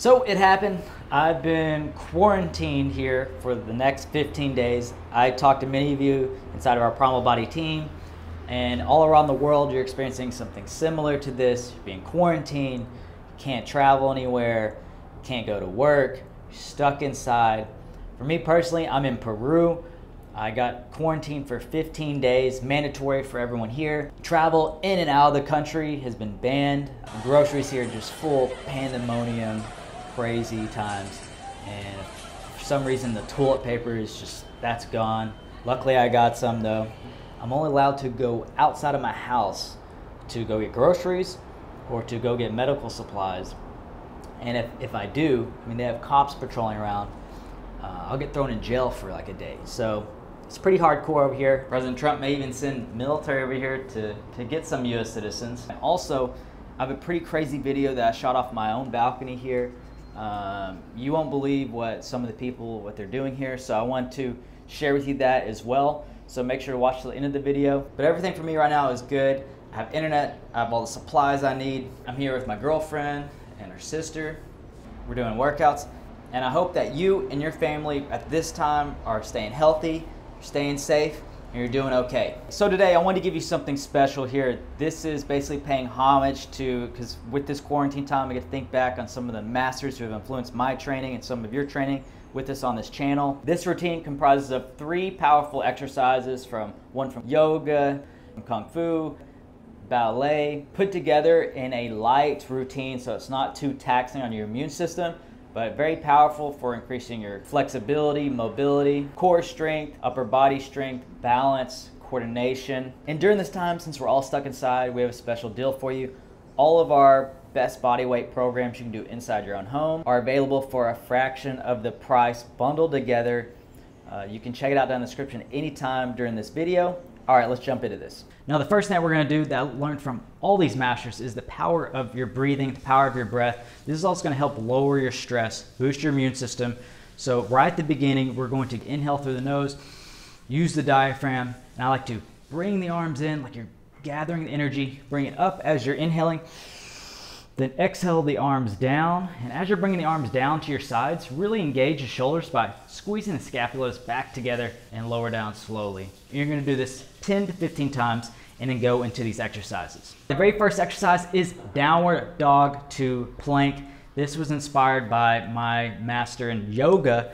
So it happened. I've been quarantined here for the next 15 days. I talked to many of you inside of our Primal Body team, and all around the world you're experiencing something similar to this. You're being quarantined, can't travel anywhere, can't go to work, you're stuck inside. For me personally, I'm in Peru. I got quarantined for 15 days, mandatory for everyone here. Travel in and out of the country has been banned. The groceries here are just full pandemonium, crazy times. And for some reason, the toilet paper is just, that's gone. Luckily, I got some though. I'm only allowed to go outside of my house to go get groceries or to go get medical supplies. And if I do, I mean, they have cops patrolling around. I'll get thrown in jail for like a day. So it's pretty hardcore over here. President Trump may even send military over here to get some US citizens. And also, I have a pretty crazy video that I shot off my own balcony here. You won't believe what some of the people, what they're doing here. So I want to share with you that as well. So make sure to watch till the end of the video. But everything for me right now is good. I have internet, I have all the supplies I need. I'm here with my girlfriend and her sister. We're doing workouts. And I hope that you and your family at this time are staying healthy, staying safe, and you're doing okay. So today I wanted to give you something special here. This is basically paying homage to, because with this quarantine time, I get to think back on some of the masters who have influenced my training and some of your training with us on this channel. This routine comprises of three powerful exercises from yoga, from kung fu, ballet, put together in a light routine so it's not too taxing on your immune system, but very powerful for increasing your flexibility, mobility, core strength, upper body strength, balance, coordination. And during this time, since we're all stuck inside, we have a special deal for you. All of our best body weight programs you can do inside your own home are available for a fraction of the price, bundled together. You can check it out down in the description anytime during this video. All right, let's jump into this. Now, the first thing that we're gonna do that I learned from all these masters is the power of your breathing, the power of your breath. This is also gonna help lower your stress, boost your immune system. So right at the beginning, we're going to inhale through the nose, use the diaphragm, and I like to bring the arms in like you're gathering the energy, bring it up as you're inhaling, then exhale the arms down. And as you're bringing the arms down to your sides, really engage the shoulders by squeezing the scapulas back together and lower down slowly. You're gonna do this 10 to 15 times and then go into these exercises. The very first exercise is downward dog to plank. This was inspired by my master in yoga,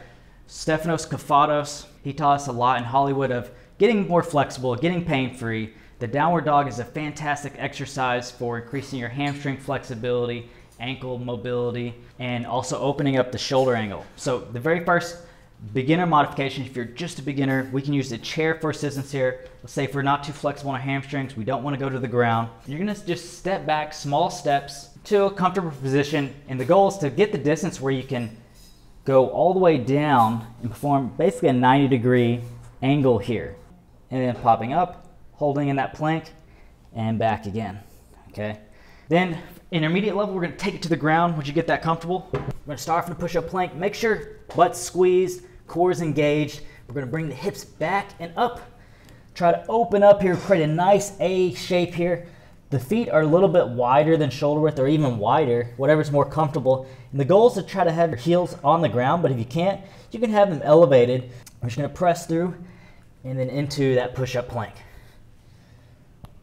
Stefanos Kafatos. He taught us a lot in Hollywood of getting more flexible, getting pain-free. The downward dog is a fantastic exercise for increasing your hamstring flexibility, ankle mobility, and also opening up the shoulder angle. So the very first beginner modification, if you're just a beginner, we can use the chair for assistance here. Let's say if we're not too flexible on our hamstrings, we don't want to go to the ground. You're going to just step back, small steps to a comfortable position. And the goal is to get the distance where you can go all the way down and perform basically a 90-degree angle here. And then popping up, holding in that plank, and back again, okay? Then intermediate level, we're gonna take it to the ground once you get that comfortable. We're gonna start from the push-up plank. Make sure butt's squeezed, core's engaged. We're gonna bring the hips back and up. Try to open up here, create a nice A shape here. The feet are a little bit wider than shoulder width or even wider, whatever's more comfortable. And the goal is to try to have your heels on the ground, but if you can't, you can have them elevated. We're just gonna press through and then into that push-up plank.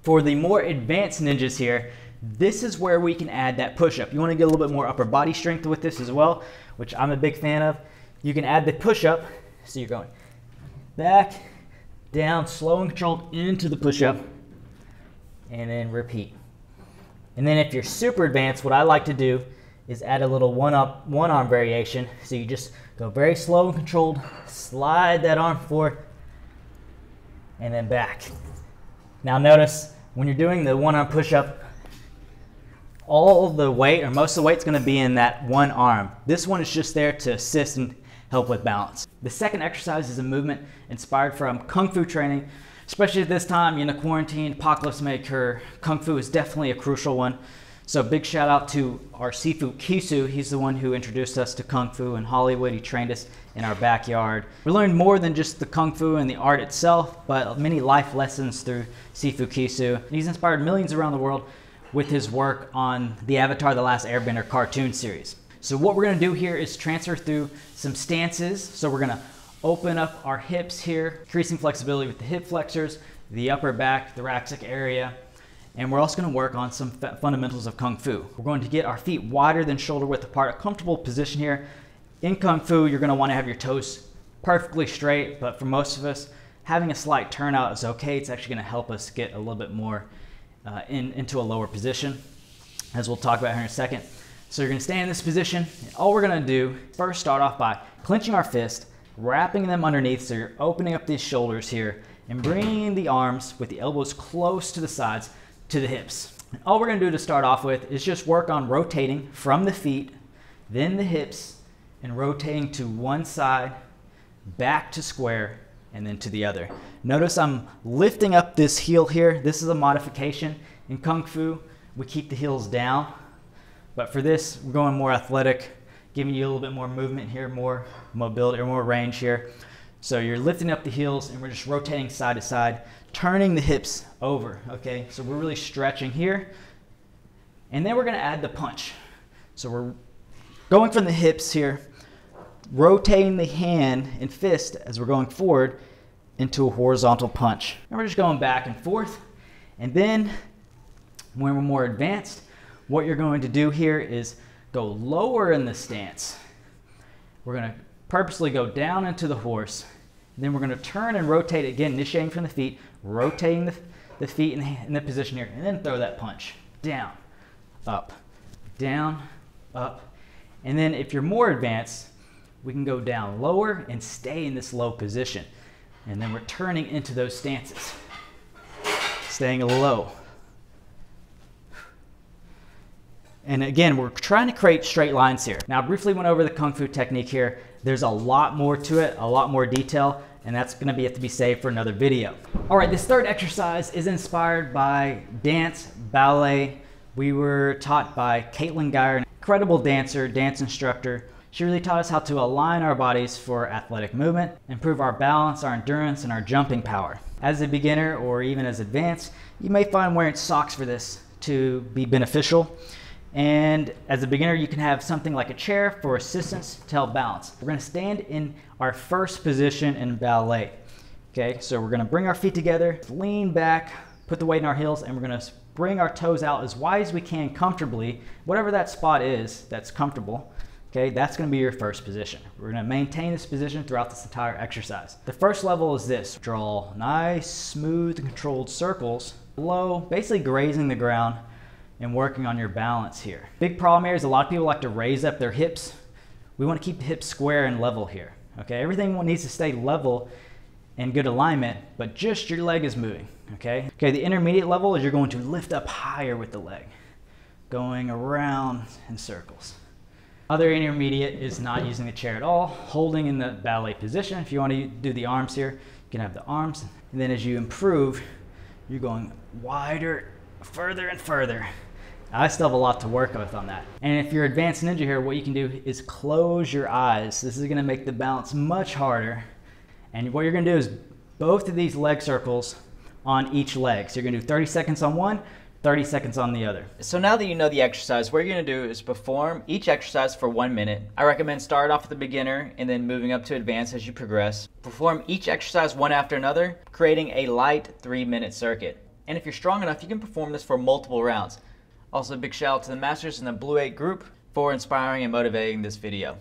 For the more advanced ninjas here, this is where we can add that push-up. You want to get a little bit more upper body strength with this as well, which I'm a big fan of. You can add the push-up, so you're going back, down, slow and controlled into the push-up, and then repeat. And then if you're super advanced, what I like to do is add a little one-up, one-arm variation. So you just go very slow and controlled, slide that arm forward, and then back. Now notice, when you're doing the one-arm push-up, all the weight, or most of the weight's gonna be in that one arm. This one is just there to assist and help with balance. The second exercise is a movement inspired from Kung Fu training. Especially at this time, in a quarantine, apocalypse may occur. Kung Fu is definitely a crucial one. So big shout out to our Sifu Kisu. He's the one who introduced us to Kung Fu in Hollywood. He trained us in our backyard. We learned more than just the Kung Fu and the art itself, but many life lessons through Sifu Kisu. He's inspired millions around the world with his work on the Avatar The Last Airbender cartoon series. So what we're gonna do here is transfer through some stances. So we're gonna open up our hips here, increasing flexibility with the hip flexors, the upper back, thoracic area. And we're also gonna work on some fundamentals of Kung Fu. We're going to get our feet wider than shoulder width apart, a comfortable position here. In Kung Fu, you're gonna wanna have your toes perfectly straight, but for most of us, having a slight turnout is okay. It's actually gonna help us get a little bit more into a lower position, as we'll talk about here in a second. So you're gonna stay in this position. And all we're gonna do, first start off by clenching our fist, wrapping them underneath, so you're opening up these shoulders here, and bringing the arms with the elbows close to the sides, to the hips. And all we're gonna do to start off with is just work on rotating from the feet, then the hips, and rotating to one side, back to square, and then to the other. Notice I'm lifting up this heel here. This is a modification. In Kung Fu, we keep the heels down, but for this, we're going more athletic, giving you a little bit more movement here, more mobility or more range here. So you're lifting up the heels and we're just rotating side to side, turning the hips over, okay? So we're really stretching here. And then we're gonna add the punch. So we're going from the hips here, rotating the hand and fist as we're going forward into a horizontal punch. And we're just going back and forth. And then when we're more advanced, what you're going to do here is go lower in the stance. We're gonna purposely go down into the horse. And then we're gonna turn and rotate again, initiating from the feet, rotating the feet in the position here, and then throw that punch. Down, up. And then if you're more advanced, we can go down lower and stay in this low position. And then we're turning into those stances, staying low. And again, we're trying to create straight lines here. Now, I briefly went over the Kung Fu technique here. There's a lot more to it, a lot more detail, and that's gonna have to be saved for another video. All right, this third exercise is inspired by dance, ballet. We were taught by Caitlin Geier, an incredible dancer, dance instructor. She really taught us how to align our bodies for athletic movement, improve our balance, our endurance, and our jumping power. As a beginner or even as advanced, you may find wearing socks for this to be beneficial. And as a beginner, you can have something like a chair for assistance to help balance. We're gonna stand in our first position in ballet. Okay, so we're gonna bring our feet together, lean back, put the weight in our heels, and we're gonna bring our toes out as wide as we can comfortably, whatever that spot is that's comfortable. Okay, that's gonna be your first position. We're gonna maintain this position throughout this entire exercise. The first level is this. Draw nice, smooth, controlled circles, low, basically grazing the ground, and working on your balance here. Big problem here is a lot of people like to raise up their hips. We wanna keep the hips square and level here, okay? Everything needs to stay level and good alignment, but just your leg is moving, okay? Okay, the intermediate level is you're going to lift up higher with the leg, going around in circles. Other intermediate is not using the chair at all, holding in the ballet position. If you wanna do the arms here, you can have the arms. And then as you improve, you're going wider, further and further. I still have a lot to work with on that. And if you're advanced ninja here, what you can do is close your eyes. This is gonna make the balance much harder. And what you're gonna do is both of these leg circles on each leg. So you're gonna do 30 seconds on one, 30 seconds on the other. So now that you know the exercise, what you're gonna do is perform each exercise for 1 minute. I recommend start off with the beginner and then moving up to advanced as you progress. Perform each exercise one after another, creating a light 3-minute circuit. And if you're strong enough, you can perform this for multiple rounds. Also, a big shout out to the Masters and the Blue 8 group for inspiring and motivating this video.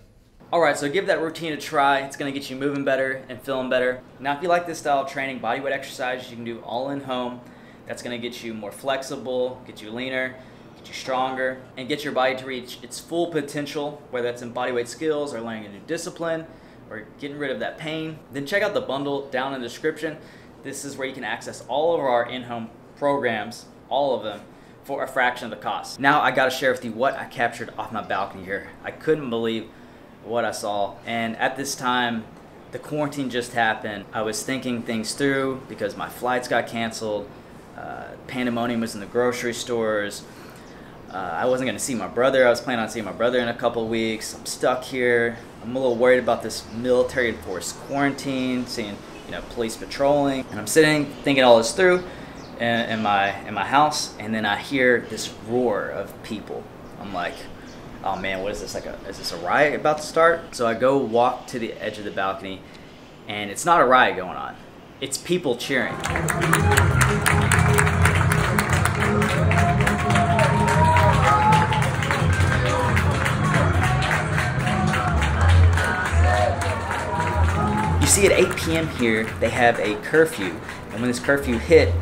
All right, so give that routine a try. It's gonna get you moving better and feeling better. Now, if you like this style of training, bodyweight exercises, you can do all in home. That's gonna get you more flexible, get you leaner, get you stronger, and get your body to reach its full potential, whether that's in bodyweight skills or learning a new discipline or getting rid of that pain. Then check out the bundle down in the description. This is where you can access all of our in-home programs, all of them, for a fraction of the cost. Now I gotta share with you what I captured off my balcony here. I couldn't believe what I saw. And at this time, the quarantine just happened. I was thinking things through because my flights got canceled. Pandemonium was in the grocery stores. I wasn't gonna see my brother. I was planning on seeing my brother in a couple weeks. I'm stuck here. I'm a little worried about this military enforced quarantine, seeing police patrolling. And I'm sitting, thinking all this through in my house, and then I hear this roar of people. I'm like, oh man, what is this? Like, is this a riot about to start? So I go walk to the edge of the balcony, and it's not a riot going on. It's people cheering. You see, at 8 p.m. here, they have a curfew. And when this curfew hit,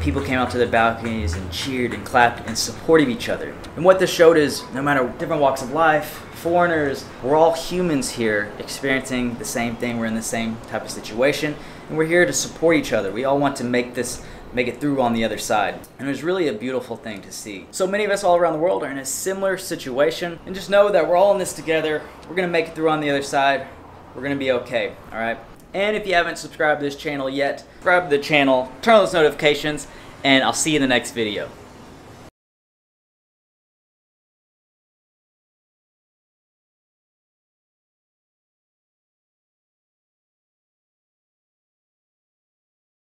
people came out to their balconies and cheered and clapped in support of each other. And what this showed is, no matter different walks of life, foreigners, we're all humans here experiencing the same thing. We're in the same type of situation, and we're here to support each other. We all want to make it through on the other side. And it was really a beautiful thing to see. So many of us all around the world are in a similar situation, and just know that we're all in this together. We're gonna make it through on the other side. We're gonna be okay, all right? And if you haven't subscribed to this channel yet, subscribe to the channel, turn on those notifications, and I'll see you in the next video.